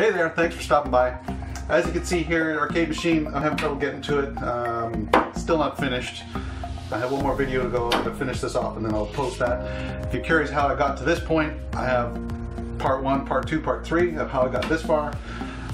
Hey there, thanks for stopping by. As you can see here, arcade machine, I'm having trouble getting to it. Still not finished. I have one more video to go to finish this off and then I'll post that. If you're curious how I got to this point, I have part one, part two, part three of how I got this far.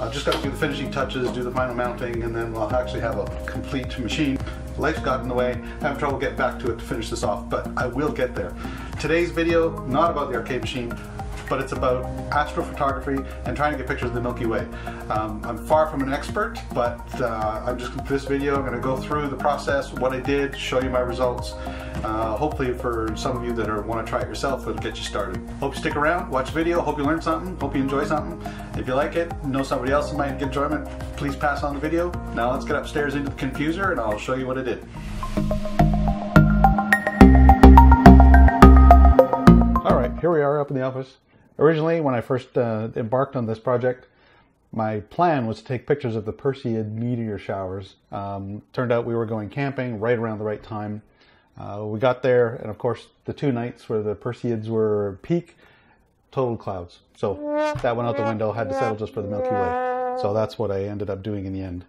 I've just got to do the finishing touches, do the final mounting, and then we'll actually have a complete machine. Life's got in the way. I have trouble getting back to it to finish this off, but I will get there. Today's video, not about the arcade machine, but it's about astrophotography and trying to get pictures of the Milky Way. I'm far from an expert, but this video, I'm gonna go through the process, what I did, show you my results. Hopefully for some of you that wanna try it yourself, it'll get you started. Hope you stick around, watch the video, hope you learn something, hope you enjoy something. If you like it, know somebody else that might get enjoyment, please pass on the video. Now let's get upstairs into the confuser and I'll show you what I did. All right, here we are up in the office. Originally, when I first embarked on this project, my plan was to take pictures of the Perseid meteor showers. Turned out we were going camping right around the right time. We got there, and of course, the two nights where the Perseids were peak, total clouds. So that went out the window, had to settle just for the Milky Way. So that's what I ended up doing in the end.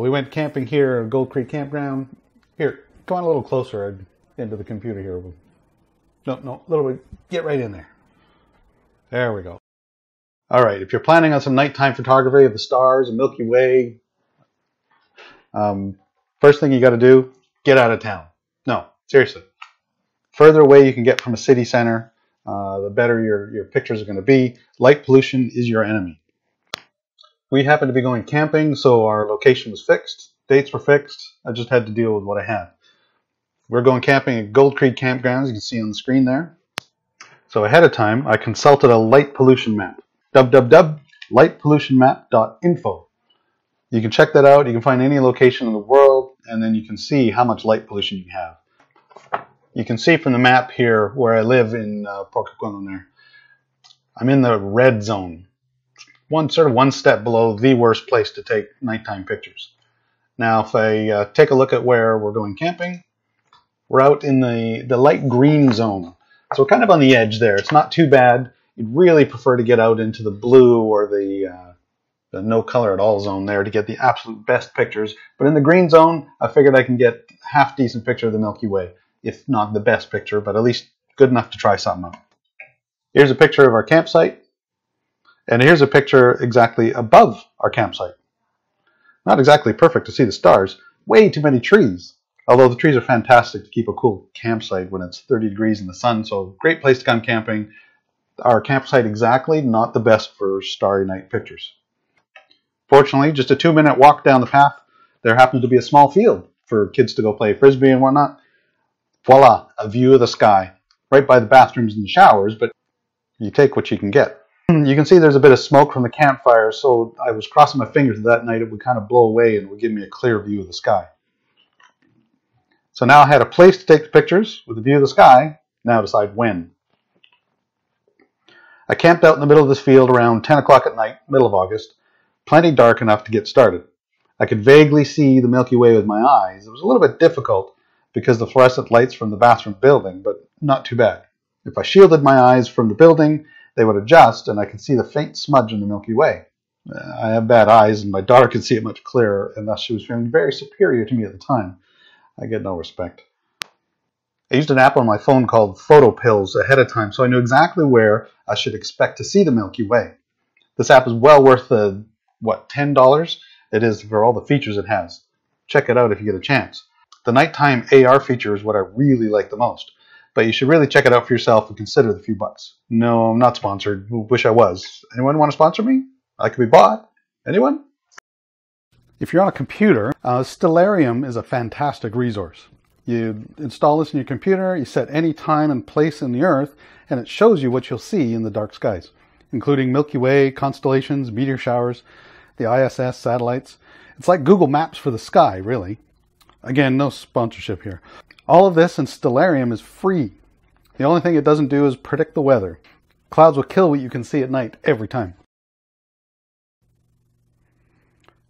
We went camping here at Gold Creek Campground. Here, come on a little closer into the computer here. No, a little bit, get right in there. There we go. All right, if you're planning on some nighttime photography of the stars, the Milky Way, first thing you got to do, get out of town. No, seriously. Further away you can get from a city center, the better your pictures are going to be. Light pollution is your enemy. We happened to be going camping, so our location was fixed. Dates were fixed. I just had to deal with what I had. We're going camping at Gold Creek Campground, as you can see on the screen there. So ahead of time, I consulted a light pollution map, www.lightpollutionmap.info. You can check that out. You can find any location in the world, and then you can see how much light pollution you have. You can see from the map here where I live in Port Coquitlam there. I'm in the red zone, one step below the worst place to take nighttime pictures. Now, if I take a look at where we're going camping, we're out in the light green zone. So we're kind of on the edge there. It's not too bad. You'd really prefer to get out into the blue or the no color at all zone there to get the absolute best pictures. But in the green zone, I figured I can get half decent picture of the Milky Way. If not the best picture, but at least good enough to try something out. Here's a picture of our campsite. And here's a picture exactly above our campsite. Not exactly perfect to see the stars. Way too many trees. Although the trees are fantastic to keep a cool campsite when it's 30 degrees in the sun, so great place to come camping. Our campsite exactly, not the best for starry night pictures. Fortunately, just a 2-minute walk down the path, there happens to be a small field for kids to go play frisbee and whatnot. Voila, a view of the sky, right by the bathrooms and the showers, but you take what you can get. You can see there's a bit of smoke from the campfire, so I was crossing my fingers that night it would kind of blow away and it would give me a clear view of the sky. So now I had a place to take the pictures with a view of the sky, now decide when. I camped out in the middle of this field around 10 o'clock at night, middle of August, plenty dark enough to get started. I could vaguely see the Milky Way with my eyes. It was a little bit difficult because the fluorescent lights from the bathroom building, but not too bad. If I shielded my eyes from the building, they would adjust and I could see the faint smudge in the Milky Way. I have bad eyes and my daughter could see it much clearer, and thus she was feeling very superior to me at the time. I get no respect. I used an app on my phone called PhotoPills ahead of time, so I knew exactly where I should expect to see the Milky Way. This app is well worth the, what, $10? It is for all the features it has. Check it out if you get a chance. The nighttime AR feature is what I really like the most, but you should really check it out for yourself and consider the few bucks. No, I'm not sponsored. Wish I was. Anyone want to sponsor me? I could be bought. Anyone? If you're on a computer, Stellarium is a fantastic resource. You install this in your computer, you set any time and place in the Earth, and it shows you what you'll see in the dark skies, including Milky Way, constellations, meteor showers, the ISS, satellites. It's like Google Maps for the sky, really. Again, no sponsorship here. All of this in Stellarium is free. The only thing it doesn't do is predict the weather. Clouds will kill what you can see at night every time.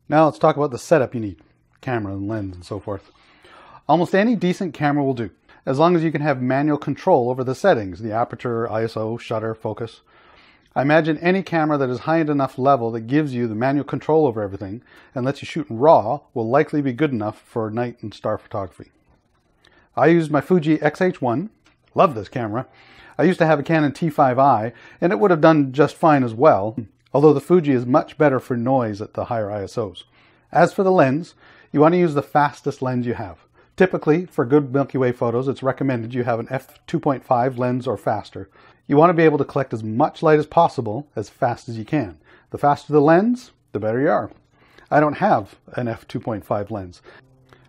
Now let's talk about the setup you need. Camera and lens and so forth. Almost any decent camera will do, as long as you can have manual control over the settings, the aperture, ISO, shutter, focus. I imagine any camera that is high at enough level that gives you the manual control over everything and lets you shoot in RAW will likely be good enough for night and star photography. I used my Fuji X-H1, love this camera. I used to have a Canon T5i and it would have done just fine as well, although the Fuji is much better for noise at the higher ISOs. As for the lens, you want to use the fastest lens you have. Typically, for good Milky Way photos, it's recommended you have an f2.5 lens or faster. You want to be able to collect as much light as possible as fast as you can. The faster the lens, the better you are. I don't have an f2.5 lens.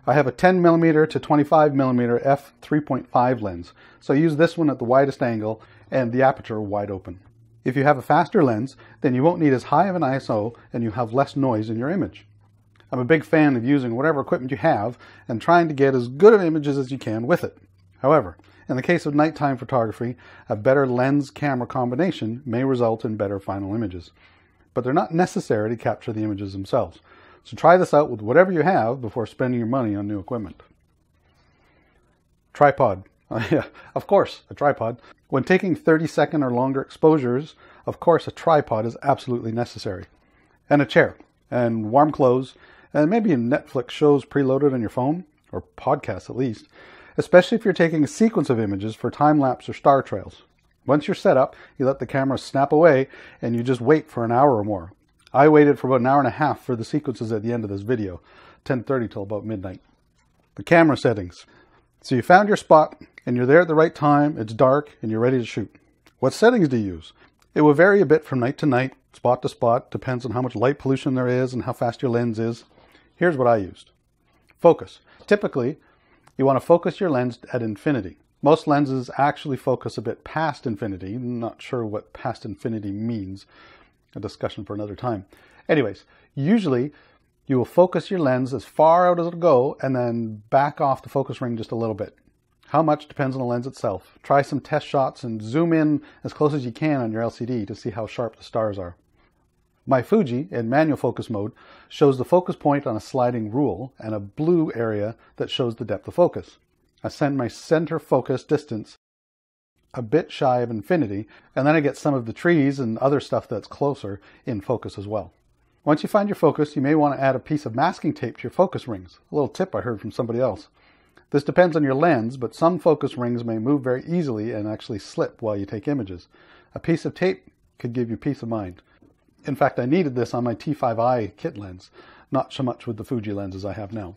I have a 10mm to 25mm f3.5 lens, so use this one at the widest angle and the aperture wide open. If you have a faster lens, then you won't need as high of an ISO and you have less noise in your image. I'm a big fan of using whatever equipment you have and trying to get as good of images as you can with it. However, in the case of nighttime photography, a better lens-camera combination may result in better final images. But they're not necessary to capture the images themselves. So try this out with whatever you have before spending your money on new equipment. Tripod. Yeah, of course, a tripod. When taking 30-second or longer exposures, of course a tripod is absolutely necessary. And a chair, and warm clothes, and maybe Netflix shows preloaded on your phone, or podcasts at least, especially if you're taking a sequence of images for time-lapse or star trails. Once you're set up, you let the camera snap away and you just wait for an hour or more. I waited for about an hour and a half for the sequences at the end of this video, 10:30 till about midnight. The camera settings. So you found your spot and you're there at the right time, it's dark and you're ready to shoot. What settings do you use? It will vary a bit from night to night, spot to spot, depends on how much light pollution there is and how fast your lens is. Here's what I used. Focus. Typically, you want to focus your lens at infinity. Most lenses actually focus a bit past infinity. I'm not sure what past infinity means. A discussion for another time. Anyways, usually you will focus your lens as far out as it'll go and then back off the focus ring just a little bit. How much depends on the lens itself. Try some test shots and zoom in as close as you can on your LCD to see how sharp the stars are. My Fuji, in manual focus mode, shows the focus point on a sliding rule and a blue area that shows the depth of focus. I send my center focus distance a bit shy of infinity, and then I get some of the trees and other stuff that's closer in focus as well. Once you find your focus, you may want to add a piece of masking tape to your focus rings. A little tip I heard from somebody else. This depends on your lens, but some focus rings may move very easily and actually slip while you take images. A piece of tape could give you peace of mind. In fact, I needed this on my T5i kit lens, not so much with the Fuji lenses I have now.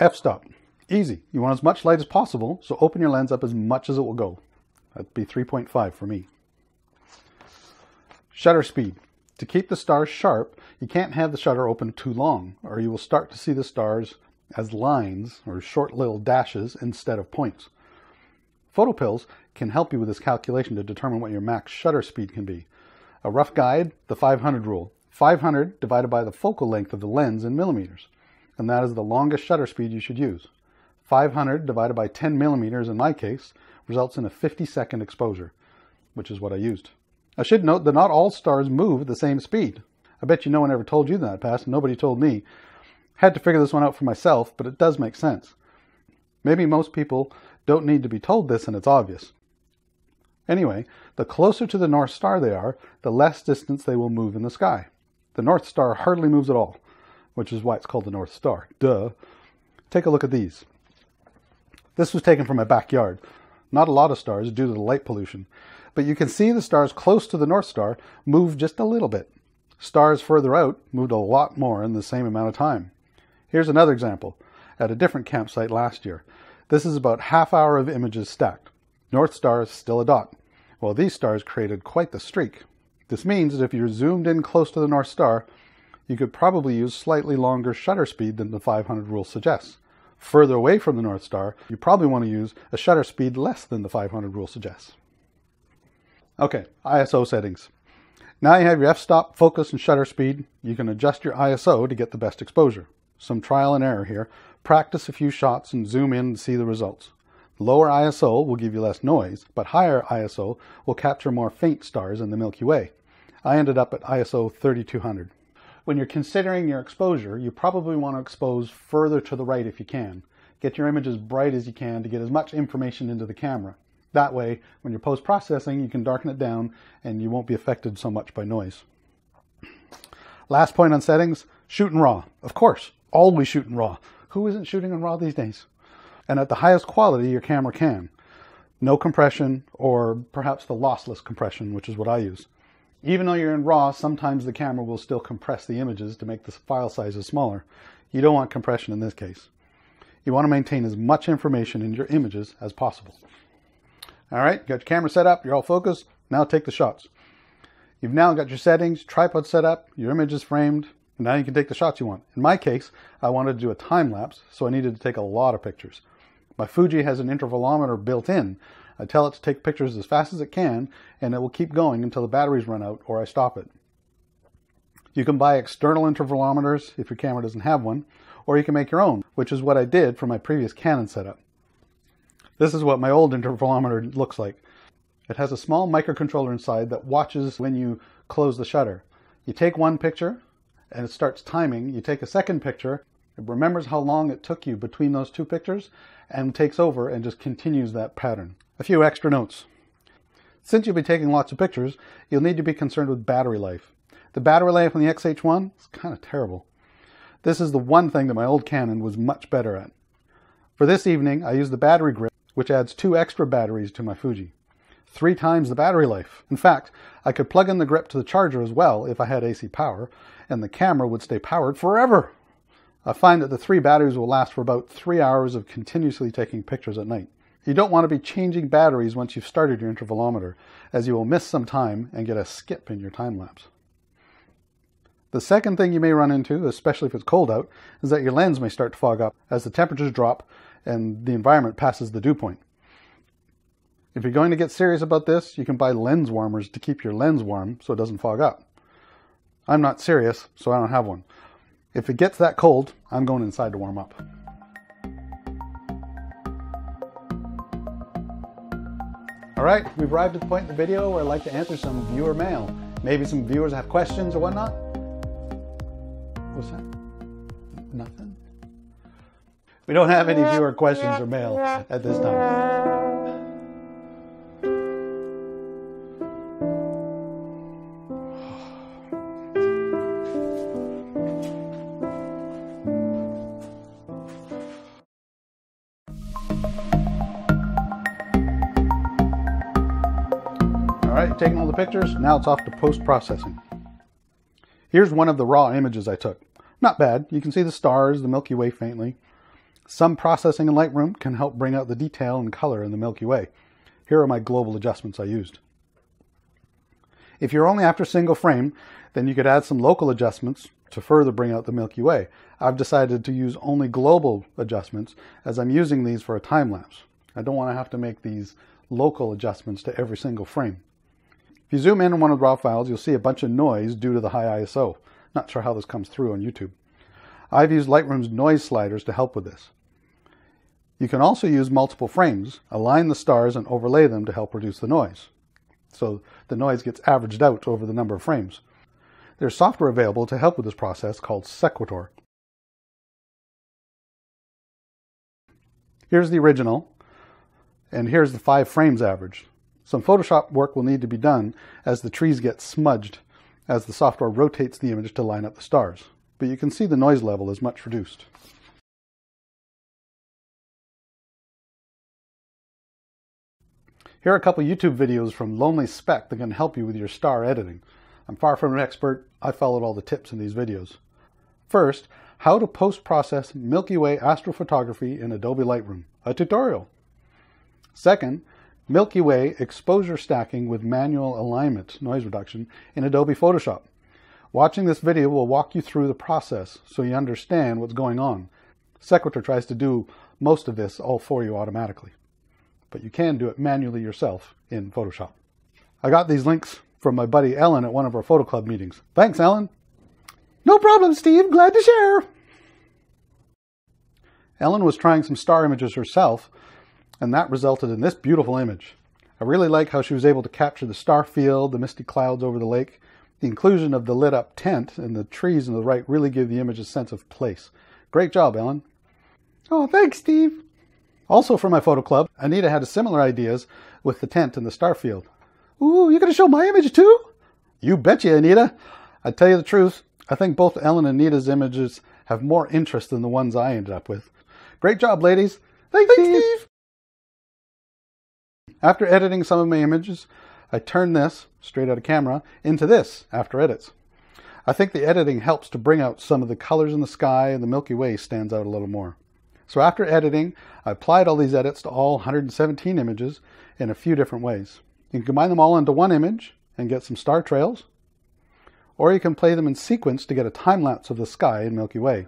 F-stop. Easy. You want as much light as possible, so open your lens up as much as it will go. That'd be 3.5 for me. Shutter speed. To keep the stars sharp, you can't have the shutter open too long, or you will start to see the stars as lines or short little dashes instead of points. PhotoPills can help you with this calculation to determine what your max shutter speed can be. A rough guide, the 500 rule. 500 divided by the focal length of the lens in millimeters. And that is the longest shutter speed you should use. 500 divided by 10 millimeters in my case results in a 50-second exposure, which is what I used. I should note that not all stars move at the same speed. I bet you no one ever told you that, Pat, and nobody told me. Had to figure this one out for myself, but it does make sense. Maybe most people don't need to be told this and it's obvious. Anyway, the closer to the North Star they are, the less distance they will move in the sky. The North Star hardly moves at all, which is why it's called the North Star. Duh. Take a look at these. This was taken from my backyard. Not a lot of stars due to the light pollution, but you can see the stars close to the North Star move just a little bit. Stars further out moved a lot more in the same amount of time. Here's another example at a different campsite last year. This is about half hour of images stacked. North Star is still a dot. Well, these stars created quite the streak. This means that if you're zoomed in close to the North Star, you could probably use slightly longer shutter speed than the 500 rule suggests. Further away from the North Star, you probably want to use a shutter speed less than the 500 rule suggests. Okay, ISO settings. Now you have your f-stop, focus, and shutter speed. You can adjust your ISO to get the best exposure. Some trial and error here. Practice a few shots and zoom in and see the results. Lower ISO will give you less noise, but higher ISO will capture more faint stars in the Milky Way. I ended up at ISO 3200. When you're considering your exposure, you probably want to expose further to the right if you can. Get your image as bright as you can to get as much information into the camera. That way, when you're post-processing, you can darken it down and you won't be affected so much by noise. Last point on settings, shoot in RAW. Of course, always shoot in RAW. Who isn't shooting in RAW these days? And at the highest quality your camera can. No compression, or perhaps the lossless compression, which is what I use. Even though you're in RAW, sometimes the camera will still compress the images to make the file sizes smaller. You don't want compression in this case. You want to maintain as much information in your images as possible. All right, got your camera set up, you're all focused, now take the shots. You've now got your settings, tripod set up, your image is framed, and now you can take the shots you want. In my case, I wanted to do a time lapse, so I needed to take a lot of pictures. My Fuji has an intervalometer built in. I tell it to take pictures as fast as it can, and it will keep going until the batteries run out or I stop it. You can buy external intervalometers if your camera doesn't have one, or you can make your own, which is what I did for my previous Canon setup. This is what my old intervalometer looks like. It has a small microcontroller inside that watches when you close the shutter. You take one picture and it starts timing. You take a second picture, it remembers how long it took you between those two pictures and takes over and just continues that pattern. A few extra notes. Since you'll be taking lots of pictures, you'll need to be concerned with battery life. The battery life on the X-H1 is kind of terrible. This is the one thing that my old Canon was much better at. For this evening, I used the battery grip, which adds 2 extra batteries to my Fuji. 3 times the battery life. In fact, I could plug in the grip to the charger as well if I had AC power, and the camera would stay powered forever. I find that the 3 batteries will last for about 3 hours of continuously taking pictures at night. You don't want to be changing batteries once you've started your intervalometer, as you will miss some time and get a skip in your time lapse. The second thing you may run into, especially if it's cold out, is that your lens may start to fog up as the temperatures drop and the environment passes the dew point. If you're going to get serious about this, you can buy lens warmers to keep your lens warm so it doesn't fog up. I'm not serious, so I don't have one. If it gets that cold, I'm going inside to warm up. All right, we've arrived at the point in the video where I'd like to answer some viewer mail. Maybe some viewers have questions or whatnot. What's that? Nothing? We don't have any viewer questions or mail at this time. Taking all the pictures, now it's off to post-processing. Here's one of the raw images I took. Not bad, you can see the stars, the Milky Way faintly. Some processing in Lightroom can help bring out the detail and color in the Milky Way. Here are my global adjustments I used. If you're only after single frame, then you could add some local adjustments to further bring out the Milky Way. I've decided to use only global adjustments as I'm using these for a time lapse. I don't want to have to make these local adjustments to every single frame. If you zoom in on one of the raw files, you'll see a bunch of noise due to the high ISO. Not sure how this comes through on YouTube. I've used Lightroom's noise sliders to help with this. You can also use multiple frames, align the stars and overlay them to help reduce the noise. So the noise gets averaged out over the number of frames. There's software available to help with this process called Sequator. Here's the original, and here's the 5 frames averaged. Some Photoshop work will need to be done as the trees get smudged as the software rotates the image to line up the stars. But you can see the noise level is much reduced. Here are a couple YouTube videos from Lonely Speck that can help you with your star editing. I'm far from an expert. I followed all the tips in these videos. First, how to post-process Milky Way astrophotography in Adobe Lightroom, a tutorial. Second, Milky Way exposure stacking with manual alignment, noise reduction, in Adobe Photoshop. Watching this video will walk you through the process so you understand what's going on. Sequator tries to do most of this all for you automatically, but you can do it manually yourself in Photoshop. I got these links from my buddy Ellen at one of our photo club meetings. Thanks, Ellen. No problem, Steve. Glad to share. Ellen was trying some star images herself, and that resulted in this beautiful image. I really like how she was able to capture the star field, the misty clouds over the lake. The inclusion of the lit up tent and the trees on the right really give the image a sense of place. Great job, Ellen. Oh, thanks, Steve. Also for my photo club, Anita had similar ideas with the tent and the star field. Ooh, you're going to show my image too? You betcha, Anita. I tell you the truth, I think both Ellen and Anita's images have more interest than the ones I ended up with. Great job, ladies. Thanks, Steve. After editing some of my images, I turn this, straight out of camera, into this after edits. I think the editing helps to bring out some of the colors in the sky and the Milky Way stands out a little more. So after editing, I applied all these edits to all 117 images in a few different ways. You can combine them all into one image and get some star trails, or you can play them in sequence to get a time-lapse of the sky and Milky Way.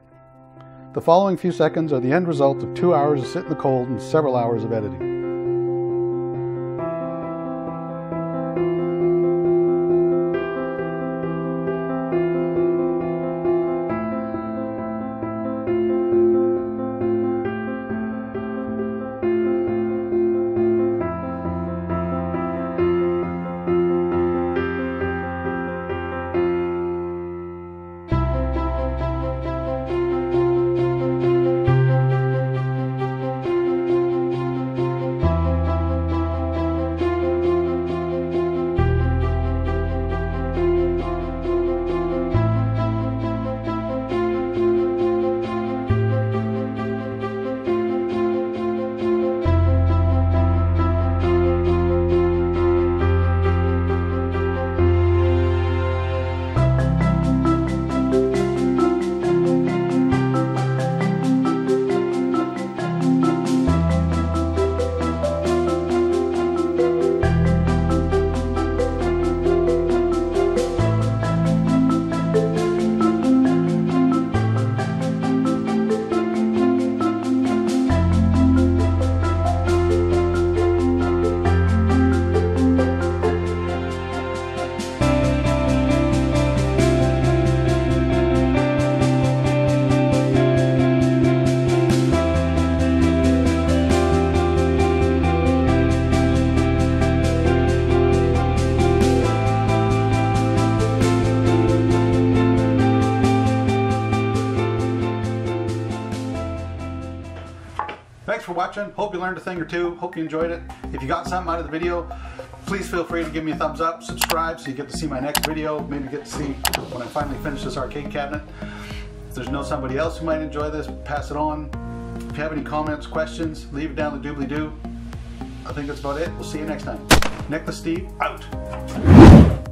The following few seconds are the end result of 2 hours of sit in the cold and several hours of editing. For watching. Hope you learned a thing or two. Hope you enjoyed it. If you got something out of the video, please feel free to give me a thumbs up, subscribe so you get to see my next video, maybe get to see when I finally finish this arcade cabinet. If there's somebody else who might enjoy this, pass it on. If you have any comments, questions, leave it down the doobly-doo. I think that's about it. We'll see you next time. Necklace Steve, out.